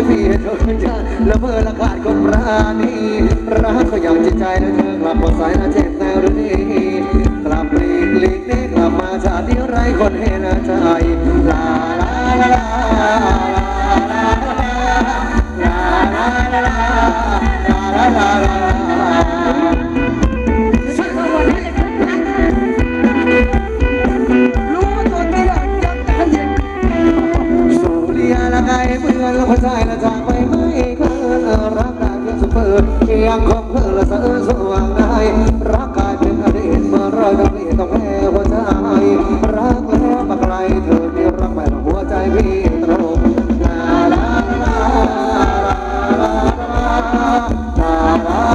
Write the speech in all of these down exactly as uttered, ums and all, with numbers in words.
ให้พี่ชมชาติละเมอละขาดคนปราณีรักเขาอย่างจิตใจและเธอกลับมาสายน่าเจ็บแนวหรือนี้กลับหลีกหลีกนี้กลับมาชาติที่ไร้คนเห็นใจลาลาลาลาลาลาลาลาลาหัวใจละจากไปไม่เกินรักได้เพียงสุดเปิดเพียงความเพื่อละเสอสว่างได้รักกลายเป็นอดีตเมื่อร้อยต้องเรียนต้องแพ้หัวใจรักแล้วมาไกลเธอมีรักใหม่หัวใจพี่ตรงลาลาลาลาลาลาลาลา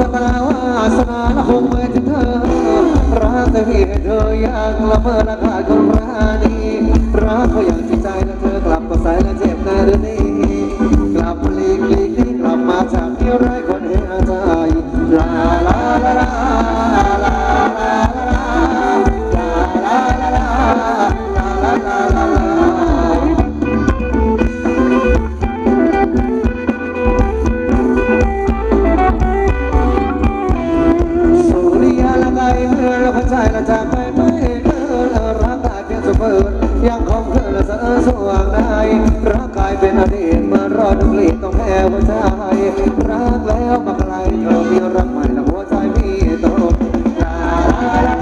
ชะตาวาสนาละคงไม่ถึงเธอรักแต่พี่ให้เธออยากละเมอละขาดคนราณีรักเขาอย่างจริงใจและเธอกลับมาสายและเจ็บในเดือนนี้กลับมาหลีกหลีกนี้กลับมาจากที่ไร้คนเห็นใจลาลาลาลาลาลาลาลาลาลาลาลาลาใจละจากไปไม่เกินรักได้เพียงสุดเปิดยังคงเธอละเสอสว่างได้รักกลายเป็นอดีตเมื่อรอดเปลี่ยนต้องแพ้หัวใจรักแล้วมาไกลเธอมีรักใหม่และหัวใจพี่ตกลาลาลา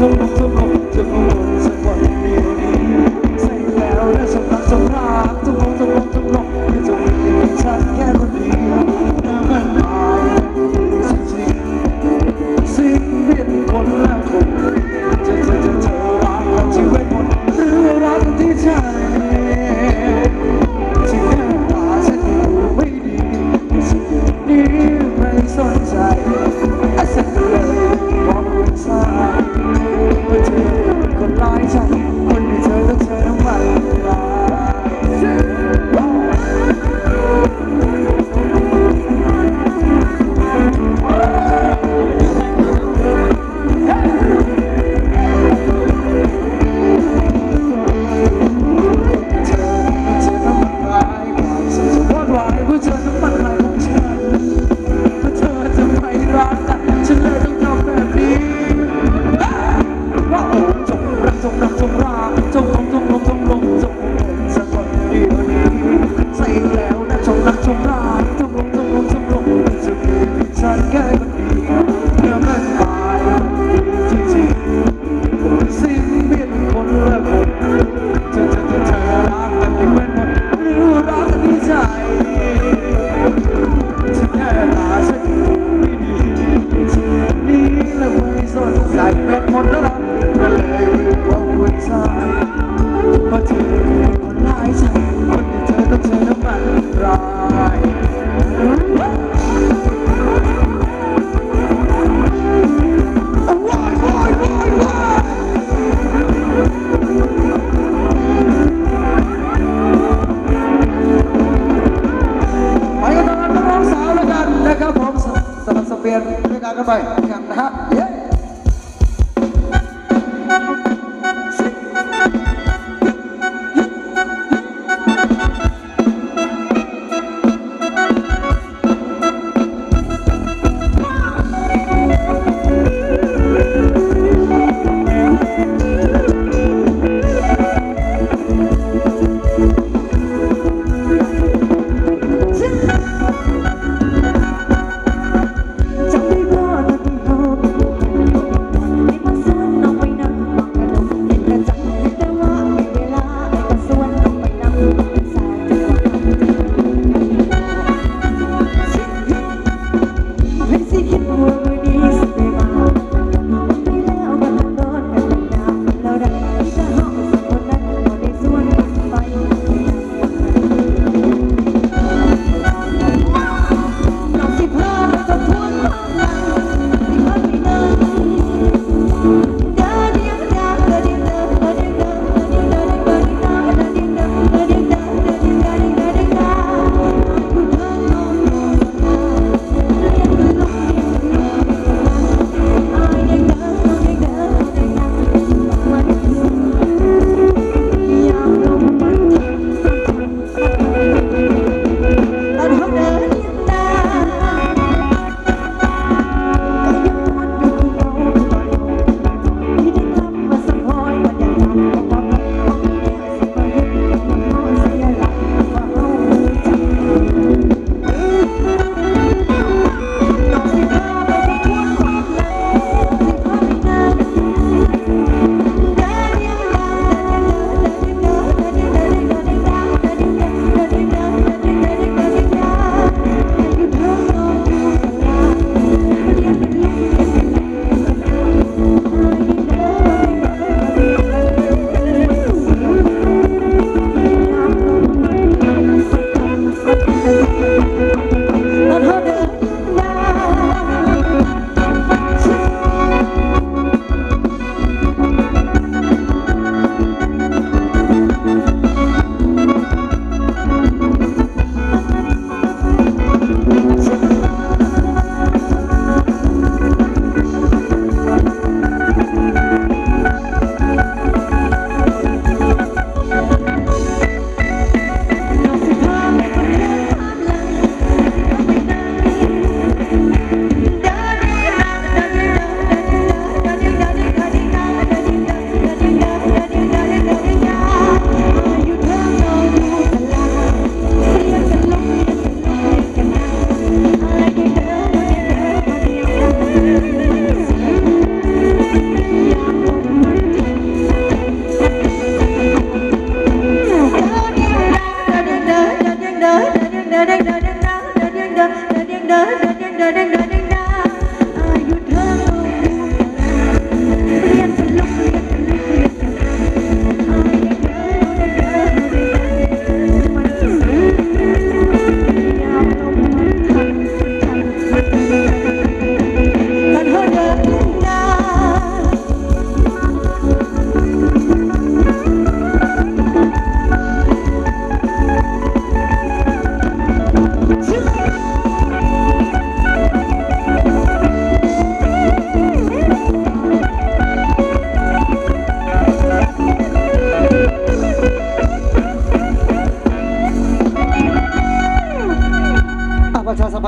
We'll be right back.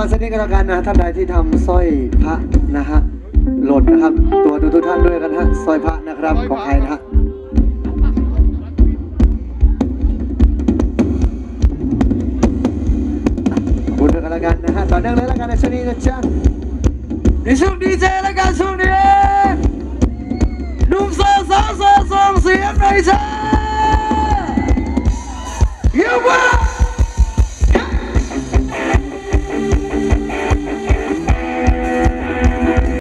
เอาสักนิดก็แล้วกันนะท่านใดที่ทำสร้อยพระนะฮะหล่นนะครับตัวดูทุกท่านด้วยกันฮะสร้อยพระนะครับของใครนะฮะบุญด้วยกันแล้วกันนะฮะต่อเนื่องเลยแล้วกันในช่วงนี้นะจ๊ะในช่วงดีเจแล้วกันช่วงนี้หนุ่มโซ่สาวโซ่ส่งเสียงหน่อยจ้า